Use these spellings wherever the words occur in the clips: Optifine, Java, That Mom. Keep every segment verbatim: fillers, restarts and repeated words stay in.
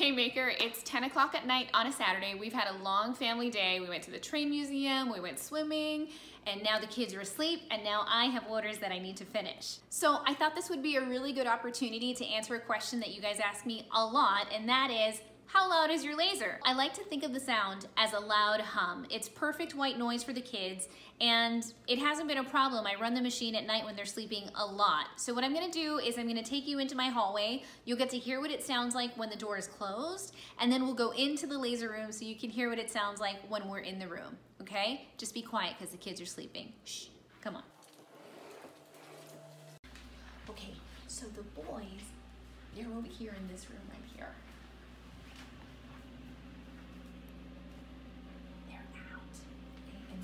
Hey Maker, it's ten o'clock at night on a Saturday. We've had a long family day. We went to the train museum, we went swimming, and now the kids are asleep, and now I have orders that I need to finish. So I thought this would be a really good opportunity to answer a question that you guys ask me a lot, and that is, how loud is your laser? I like to think of the sound as a loud hum. It's perfect white noise for the kids, and it hasn't been a problem. I run the machine at night when they're sleeping a lot. So what I'm gonna do is I'm gonna take you into my hallway. You'll get to hear what it sounds like when the door is closed, and then we'll go into the laser room so you can hear what it sounds like when we're in the room, okay? Just be quiet because the kids are sleeping. Shh, come on. Okay, so the boys, they're over here in this room right here.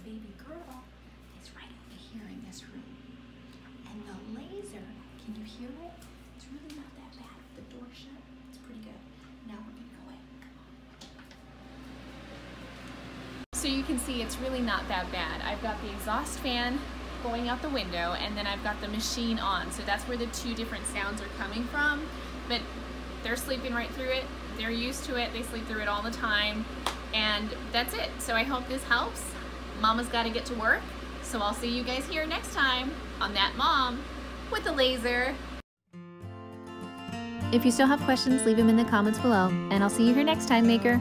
Baby girl is right over here in this room. And the laser, can you hear it? It's really not that bad. The door shut, it's pretty good. Now we're gonna go in, come on. So you can see it's really not that bad. I've got the exhaust fan going out the window and then I've got the machine on. So that's where the two different sounds are coming from. But they're sleeping right through it. They're used to it. They sleep through it all the time. And that's it. So I hope this helps. Mama's got to get to work, so I'll see you guys here next time on That Mom with the laser. If you still have questions, leave them in the comments below, and I'll see you here next time, Maker.